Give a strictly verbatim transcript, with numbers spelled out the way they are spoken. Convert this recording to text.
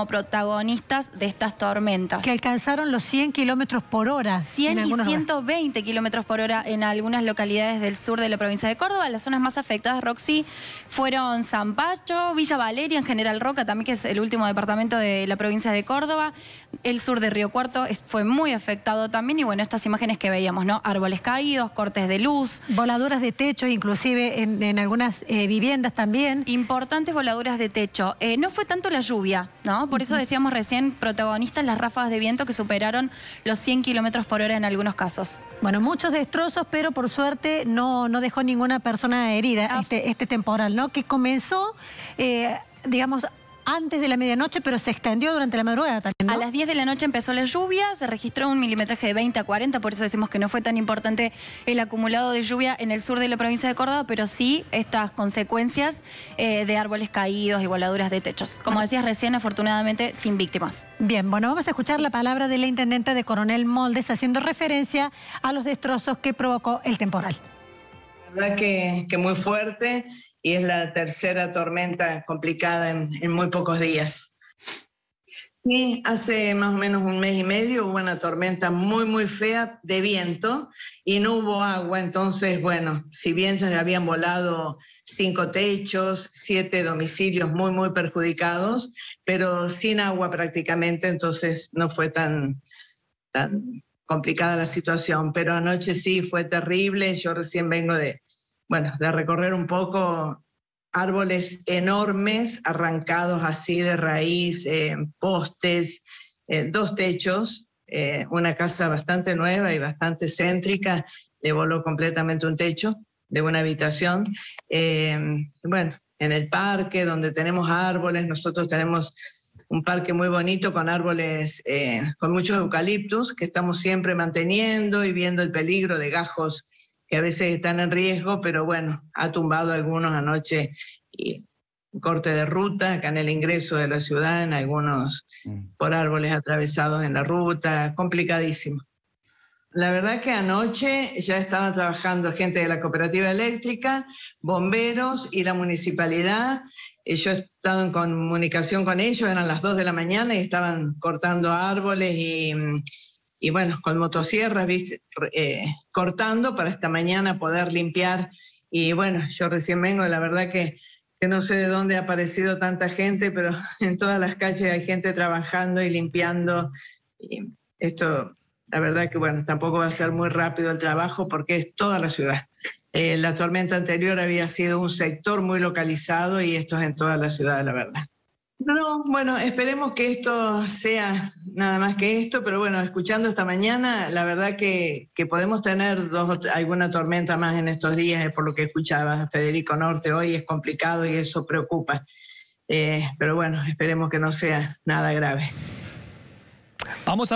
como protagonistas de estas tormentas. Que alcanzaron los cien kilómetros por hora. cien y ciento veinte kilómetros por hora en algunas localidades del sur de la provincia de Córdoba. Las zonas más afectadas, Roxy, fueron Sampacho, Villa Valeria, en General Roca, también que es el último departamento de la provincia de Córdoba. El sur de Río Cuarto fue muy afectado también. Y bueno, estas imágenes que veíamos, ¿no? Árboles caídos, cortes de luz. Voladuras de techo, inclusive en, en algunas eh, viviendas también. Importantes voladuras de techo. Eh, no fue tanto la lluvia, ¿no? Por eso decíamos recién, protagonistas las ráfagas de viento que superaron los cien kilómetros por hora en algunos casos. Bueno, muchos destrozos, pero por suerte no, no dejó ninguna persona herida ah. este, este temporal, ¿no? Que comenzó, eh, digamos, antes de la medianoche, pero se extendió durante la madrugada también, ¿no? A las diez de la noche empezó la lluvia, se registró un milimetraje de veinte a cuarenta, por eso decimos que no fue tan importante el acumulado de lluvia en el sur de la provincia de Córdoba, pero sí estas consecuencias eh, de árboles caídos y voladuras de techos. Como decías recién, afortunadamente sin víctimas. Bien, bueno, vamos a escuchar la palabra de la intendente de Coronel Moldes haciendo referencia a los destrozos que provocó el temporal. La verdad que, que muy fuerte. Y es la tercera tormenta complicada en, en muy pocos días. Y hace más o menos un mes y medio hubo una tormenta muy, muy fea de viento y no hubo agua. Entonces, bueno, si bien se habían volado cinco techos, siete domicilios muy, muy perjudicados, pero sin agua prácticamente, entonces no fue tan... tan complicada la situación. Pero anoche sí fue terrible. Yo recién vengo de... Bueno, de recorrer un poco, árboles enormes, arrancados así de raíz, eh, postes, eh, dos techos, eh, una casa bastante nueva y bastante céntrica, le voló completamente un techo de una habitación. Eh, bueno, en el parque donde tenemos árboles, nosotros tenemos un parque muy bonito con árboles, eh, con muchos eucaliptus que estamos siempre manteniendo y viendo el peligro de gajos que a veces están en riesgo, pero bueno, ha tumbado algunos anoche, y corte de ruta acá en el ingreso de la ciudad, en algunos por árboles atravesados en la ruta, complicadísimo. La verdad que anoche ya estaban trabajando gente de la cooperativa eléctrica, bomberos y la municipalidad. Yo he estado en comunicación con ellos, eran las dos de la mañana y estaban cortando árboles y... Y bueno, con motosierras, ¿viste? Eh, cortando para esta mañana poder limpiar. Y bueno, yo recién vengo, la verdad que, que no sé de dónde ha aparecido tanta gente, pero en todas las calles hay gente trabajando y limpiando. Y esto, la verdad que bueno, tampoco va a ser muy rápido el trabajo porque es toda la ciudad. Eh, la tormenta anterior había sido un sector muy localizado y esto es en toda la ciudad, la verdad. No, bueno, esperemos que esto sea nada más que esto, pero bueno, escuchando esta mañana, la verdad que, que podemos tener dos, alguna tormenta más en estos días, eh, por lo que escuchaba Federico Norte hoy, es complicado y eso preocupa. Eh, pero bueno, esperemos que no sea nada grave. Vamos a